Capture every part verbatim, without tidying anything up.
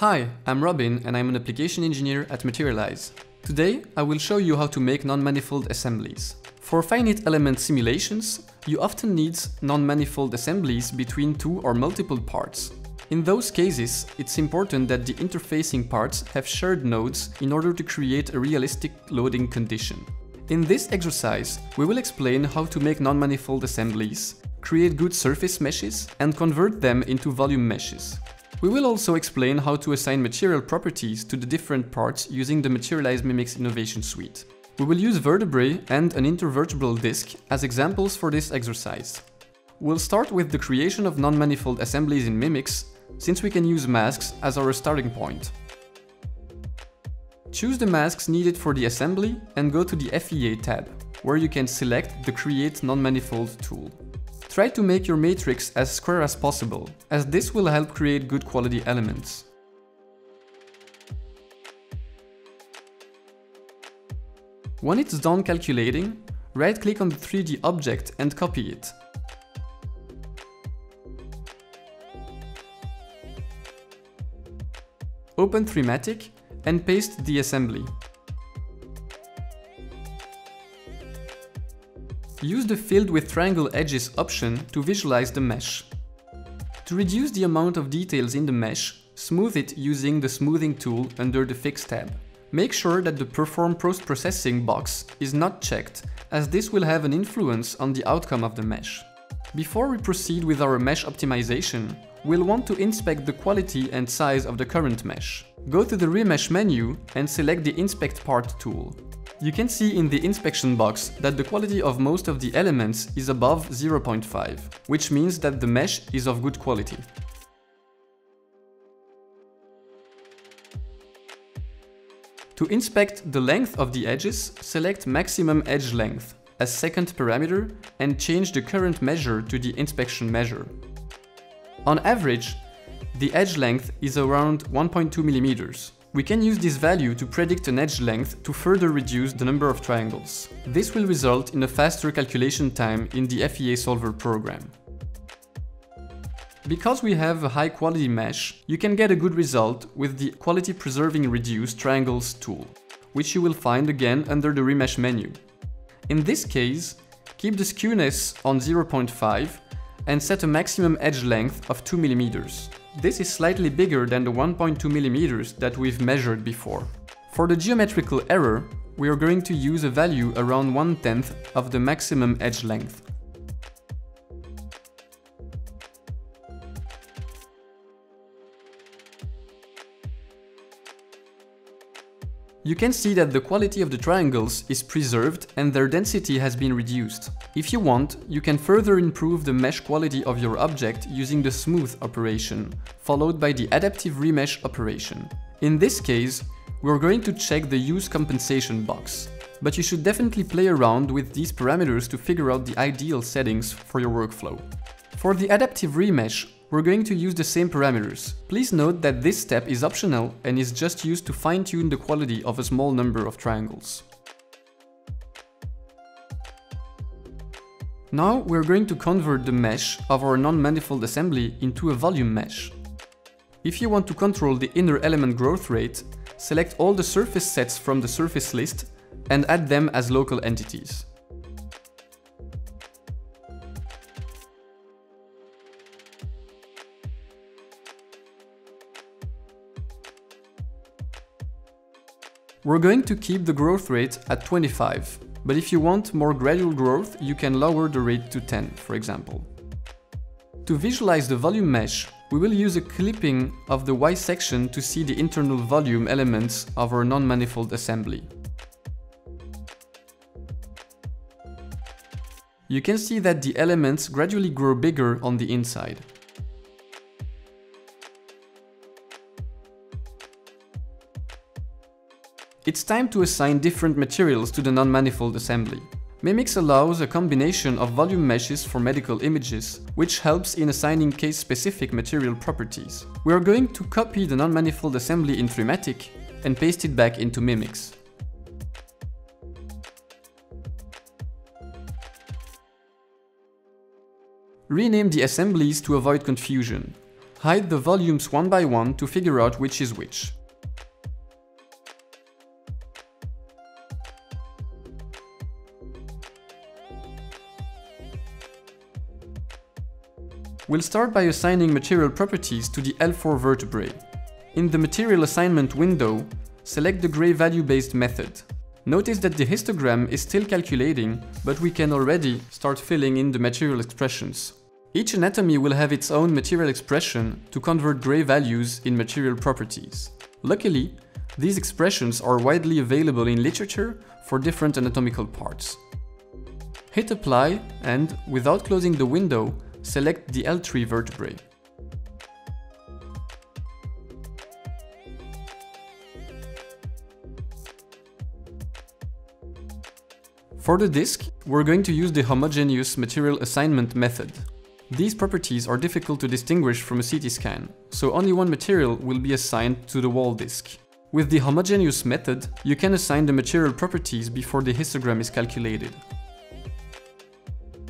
Hi, I'm Robin and I'm an application engineer at Materialise. Today, I will show you how to make non-manifold assemblies. For finite element simulations, you often need non-manifold assemblies between two or multiple parts. In those cases, it's important that the interfacing parts have shared nodes in order to create a realistic loading condition. In this exercise, we will explain how to make non-manifold assemblies, create good surface meshes, and convert them into volume meshes. We will also explain how to assign material properties to the different parts using the Materialise Mimics Innovation Suite. We will use vertebrae and an intervertebral disc as examples for this exercise. We'll start with the creation of non-manifold assemblies in Mimics, since we can use masks as our starting point. Choose the masks needed for the assembly and go to the F E A tab, where you can select the Create Non-Manifold tool. Try to make your matrix as square as possible, as this will help create good quality elements. When it's done calculating, right-click on the three D object and copy it. Open three matic and paste the assembly. Use the Filled with Triangle Edges option to visualize the mesh. To reduce the amount of details in the mesh, smooth it using the Smoothing tool under the Fix tab. Make sure that the Perform Post-Processing box is not checked, as this will have an influence on the outcome of the mesh. Before we proceed with our mesh optimization, we'll want to inspect the quality and size of the current mesh. Go to the Remesh menu and select the Inspect Part tool. You can see in the inspection box that the quality of most of the elements is above zero point five, which means that the mesh is of good quality. To inspect the length of the edges, select Maximum Edge Length as second parameter and change the current measure to the inspection measure. On average, the edge length is around one point two millimeters. We can use this value to predict an edge length to further reduce the number of triangles. This will result in a faster calculation time in the F E A Solver program. Because we have a high quality mesh, you can get a good result with the Quality Preserving Reduce Triangles tool, which you will find again under the Remesh menu. In this case, keep the skewness on zero point five and set a maximum edge length of two millimeters. This is slightly bigger than the one point two millimeters that we've measured before. For the geometrical error, we are going to use a value around one tenth of the maximum edge length. You can see that the quality of the triangles is preserved and their density has been reduced. If you want, you can further improve the mesh quality of your object using the Smooth operation, followed by the Adaptive Remesh operation. In this case, we're going to check the Use Compensation box, but you should definitely play around with these parameters to figure out the ideal settings for your workflow. For the Adaptive Remesh, we're going to use the same parameters. Please note that this step is optional and is just used to fine-tune the quality of a small number of triangles. Now we're going to convert the mesh of our non-manifold assembly into a volume mesh. If you want to control the inner element growth rate, select all the surface sets from the surface list and add them as local entities. We're going to keep the growth rate at twenty-five, but if you want more gradual growth, you can lower the rate to ten, for example. To visualize the volume mesh, we will use a clipping of the Y section to see the internal volume elements of our non-manifold assembly. You can see that the elements gradually grow bigger on the inside. It's time to assign different materials to the non-manifold assembly. Mimics allows a combination of volume meshes for medical images, which helps in assigning case-specific material properties. We are going to copy the non-manifold assembly in three matic and paste it back into Mimics. Rename the assemblies to avoid confusion. Hide the volumes one by one to figure out which is which. We'll start by assigning material properties to the L four vertebrae. In the material assignment window, select the gray value-based method. Notice that the histogram is still calculating, but we can already start filling in the material expressions. Each anatomy will have its own material expression to convert gray values in material properties. Luckily, these expressions are widely available in literature for different anatomical parts. Hit apply and, without closing the window, select the L three vertebrae. For the disc, we're going to use the homogeneous material assignment method. These properties are difficult to distinguish from a C T scan, so only one material will be assigned to the wall disc. With the homogeneous method, you can assign the material properties before the histogram is calculated.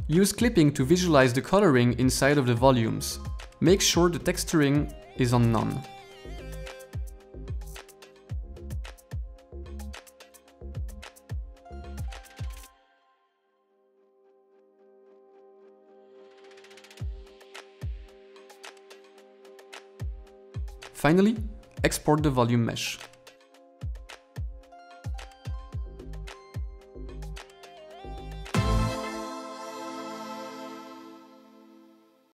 Use clipping to visualize the coloring inside of the volumes. Make sure the texturing is on none. Finally, export the volume mesh.